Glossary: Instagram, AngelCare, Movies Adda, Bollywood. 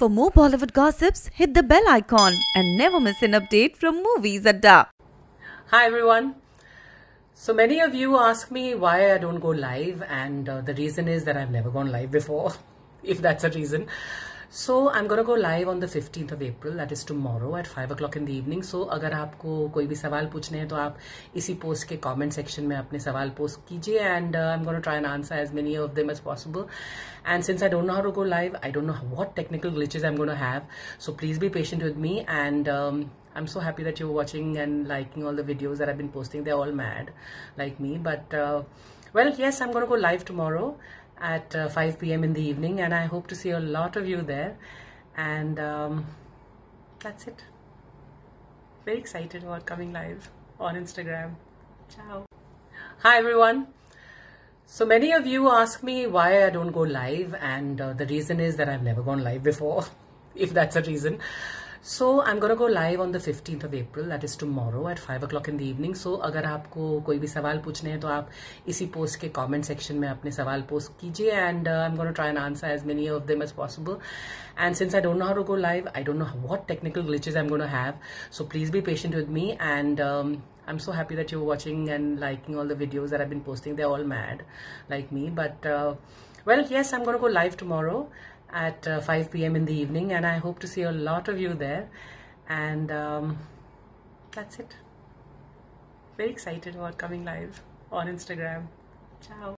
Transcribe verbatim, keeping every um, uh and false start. For more Bollywood gossips, hit the bell icon and never miss an update from Movies Adda. Hi everyone. So many of you ask me why I don't go live, and uh, the reason is that I've never gone live before, if that's a reason. So I'm going to go live on the fifteenth of April, that is tomorrow at five o'clock in the evening. So अगर आपको कोई भी सवाल पूछने हैं तो आप इसी पोस्ट के comment section में अपने सवाल पोस्ट कीजिए, and uh, I'm going to try and answer as many of them as possible. And since I don't know how to go live, I don't know what technical glitches I'm going to have. So please be patient with me, and um, I'm so happy that you're watching and liking all the videos that I've been posting. They're all mad like me, but uh, well, yes, I'm going to go live tomorrow at uh, five p m in the evening, and I hope to see a lot of you there, and um, that's it. Very excited about coming live on Instagram. Ciao. Hi everyone. So many of you ask me why I don't go live, and uh, the reason is that I've never gone live before, if that's a reason. So I'm going to go live on the fifteenth of April, that is tomorrow at five o'clock in the evening. So अगर आपको कोई भी सवाल पूछने हैं तो आप इसी पोस्ट के comment section में अपने सवाल पोस्ट कीजिए, and uh, I'm going to try and answer as many of them as possible. And since I don't know how to go live, I don't know what technical glitches I'm going to have. So please be patient with me, and um, I'm so happy that you're watching and liking all the videos that I've been posting. They're all mad like me, but uh, well, yes, I'm going to go live tomorrow at uh, five p m in the evening, and I hope to see a lot of you there, and um, that's it. Very excited about coming live on Instagram. Ciao.